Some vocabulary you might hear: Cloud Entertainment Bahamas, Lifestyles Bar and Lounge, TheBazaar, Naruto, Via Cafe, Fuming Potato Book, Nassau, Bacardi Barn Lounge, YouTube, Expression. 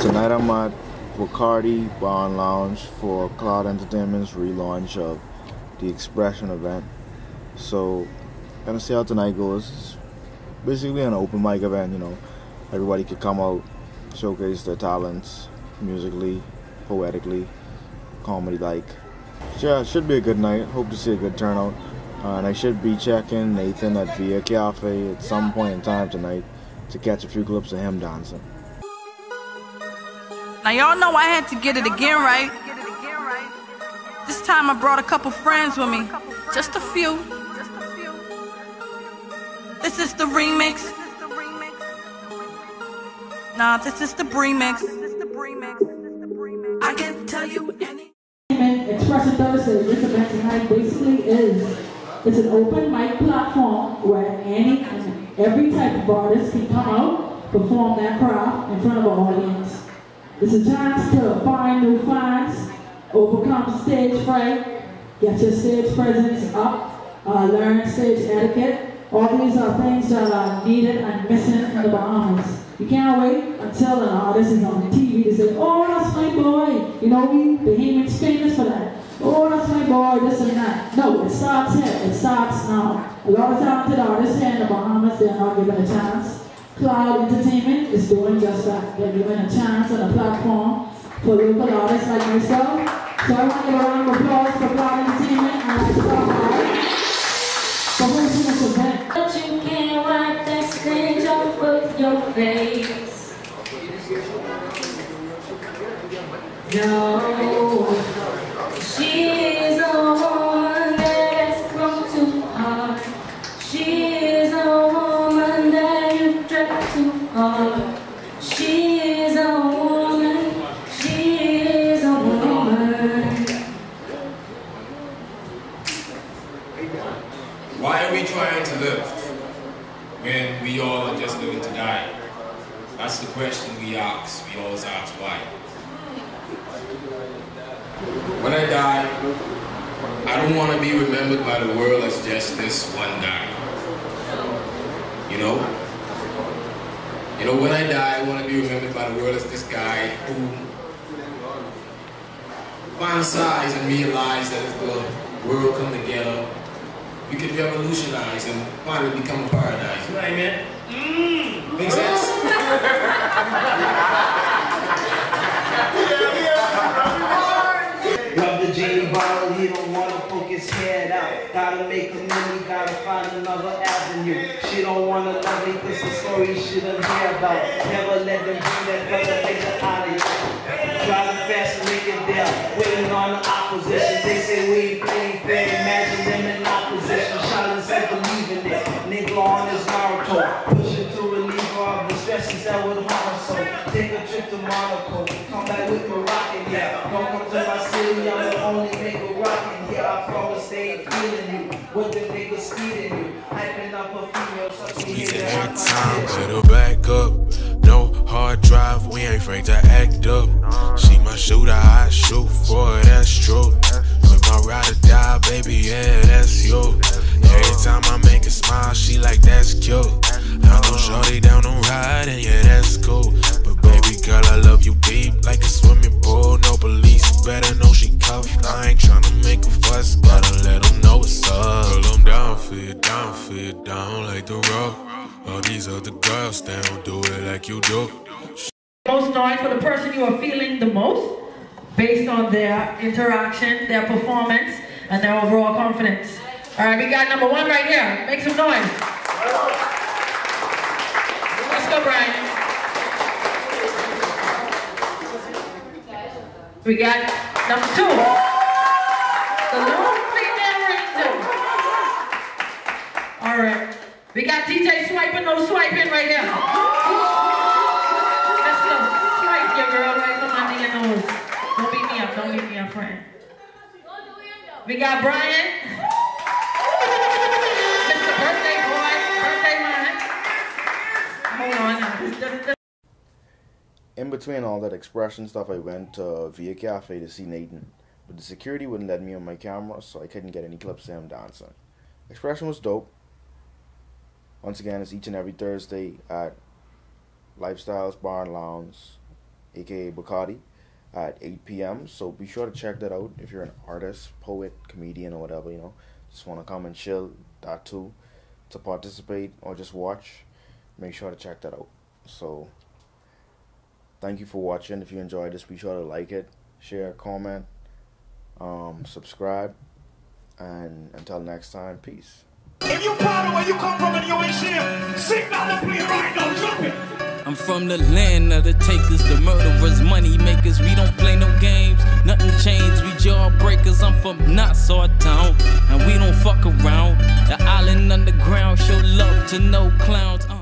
Tonight I'm at Bacardi Barn Lounge for Cloud Entertainment's relaunch of the Expression event. So, gonna see how tonight goes. It's basically an open mic event, you know. Everybody could come out, showcase their talents musically, poetically, comedy-like. So yeah, it should be a good night. Hope to see a good turnout. And I should be checking Nathan at Via Cafe at some point in time tonight to catch a few clips of him dancing. Now y'all know I had to get it again right. This time I brought a couple friends with me, just a few. This is the remix. Nah, this is the remix. I can't tell you any. Expression Thursday, this event tonight basically it's an open mic platform where any and every type of artist can come out, perform their craft in front of an audience. It's a chance to find new finds, overcome stage fright, get your stage presence up, learn stage etiquette. All these are things that are needed and missing in the Bahamas. You can't wait until an artist is on TV to say, "Oh, that's my boy." You know, the Bahamians famous for that. "Oh, that's my boy," this and that. No, it starts here. It starts now. A lot of talented artists here in the Bahamas, they're not given a chance. Cloud Entertainment is doing just that. They're given a chance and a platform for local artists like myself. So I want to give a round of applause for Cloud Entertainment and Lifestyles for hosting this event. But you can't wipe that screen off with your face. No, she's the woman that's grown too hard. She's the woman that you dragged too far. She's a woman. She is a woman. Why are we trying to live when we all are just living to die? That's the question we ask. We always ask why. When I die, I don't want to be remembered by the world as just this one guy. You know? When I die, I want to be remembered by the world as this guy who found size and realized that if the world come together, we could revolutionize and finally become a paradise. You know what I mean? Makes sense? He don't want to poke his head out. Gotta make a movie, gotta find another avenue. She don't want to love me, cause the story she don't hear about. Never let them bring that brother nigga out of you. Driving fast and making down, waiting on the opposition. They say we ain't playing fair, imagine them in opposition. Shouting said believing it, nigga on his Naruto. Pushing to relieve all the stresses that would harm so. Take a trip to Monaco, come back with Moroccan, yeah. Don't come to my city, I'm the only I promise they ain't feeling you. What the niggas feeding you? Hyping up a female, so he's in my time. Little back up, no hard drive. We ain't afraid to act up. She my shooter, I shoot for it, that's true. With my ride or die, baby, yeah, that's you. Every time I make a smile, she like, that's cute. I know shorty down the ride, and yeah, that's cool. But baby girl, I love you deep, like a swimming pool. No police, you better know she cuffed. I ain't tryna make a fuss, gotta let them know what's up. Girl, I'm down, feel down like the rock. All these other girls, they don't do it like you do. Most noise for the person you are feeling the most, based on their interaction, their performance, and their overall confidence. All right, we got number one right here. Make some noise. Let's go, Brian. We got number two. The lonely narrator. All right. We got DJ swiping, no swiping right here. Let's go. Swipe your girl right from under your nose. Don't beat me up. Don't beat me up, friend. We got Brian. In between all that Expression stuff, I went to Via Cafe to see Nathan, but the security wouldn't let me on my camera, so I couldn't get any clips of him dancing. Expression was dope. Once again, it's each and every Thursday at Lifestyles Bar and Lounge aka Bacardi, at 8 p.m. So be sure to check that out if you're an artist, poet, comedian, or whatever, you know. Just want to come and chill, that too, to participate or just watch. Make sure to check that out. So thank you for watching. If you enjoyed this, be sure to like it, share, comment, subscribe, and until next time, peace. If you proud of where you come from and you ain't shit, sit down and play right now, jump it. I'm from the land of the takers, the murderers, money makers. We don't play no games, nothing changed, we jaw breakers. I'm from Nassau Town, and we don't fuck around. The island underground, show love to no clowns.